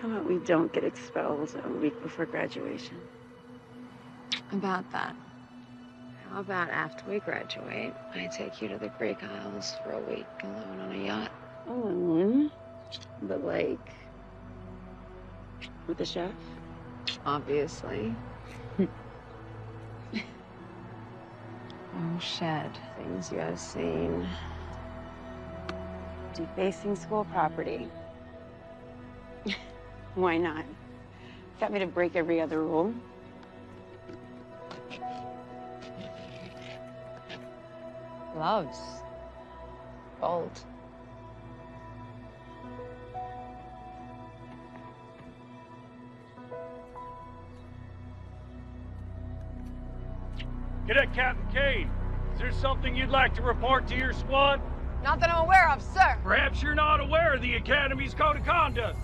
How about we don't get expelled a week before graduation? About that. How about after we graduate, I take you to the Greek Isles for a week alone on a yacht? Alone? But like, with a chef? Obviously. Oh, shit. Things you have seen. Defacing school property. Why not? Got me to break every other rule. Gloves. Bold. Cadet Captain Kane, is there something you'd like to report to your squad? Not that I'm aware of, sir. Perhaps you're not aware of the Academy's Code of Conduct.